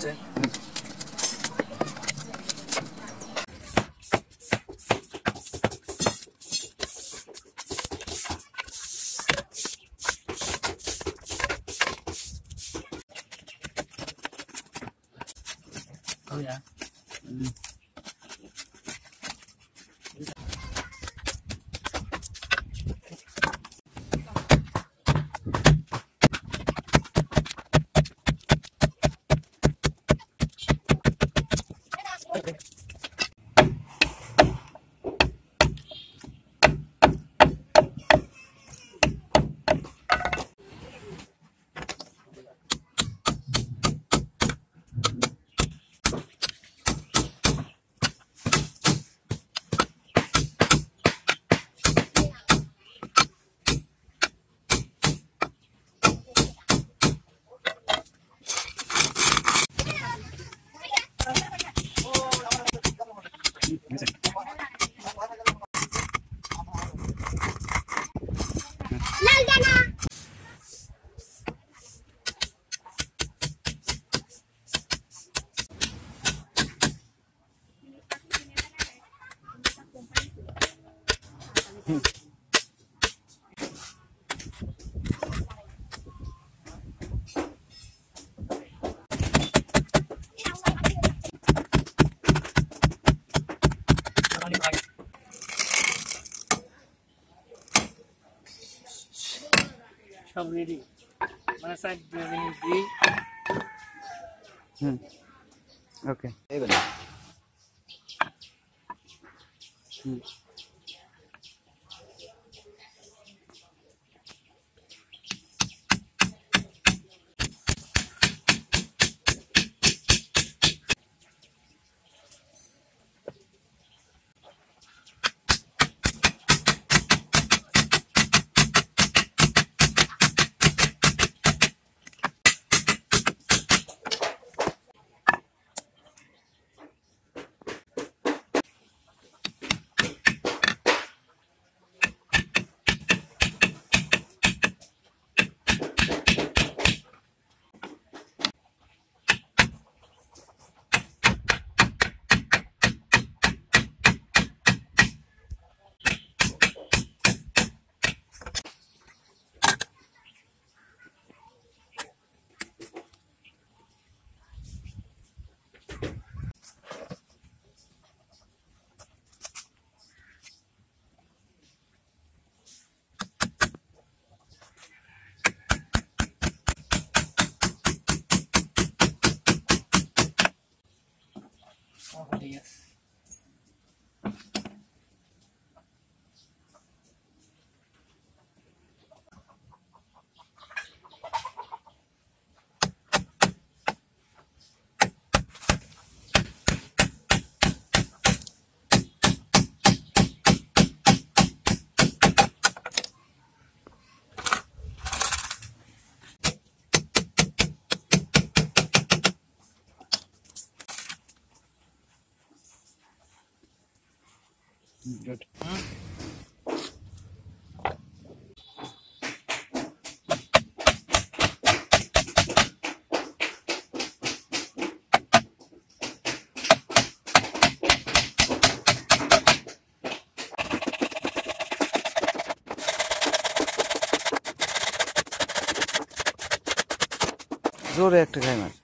Doctor. Oh yeah. Mm. Ready. Mana side doing B. Okay. Even. Yes. Good. Zor ekta khayman.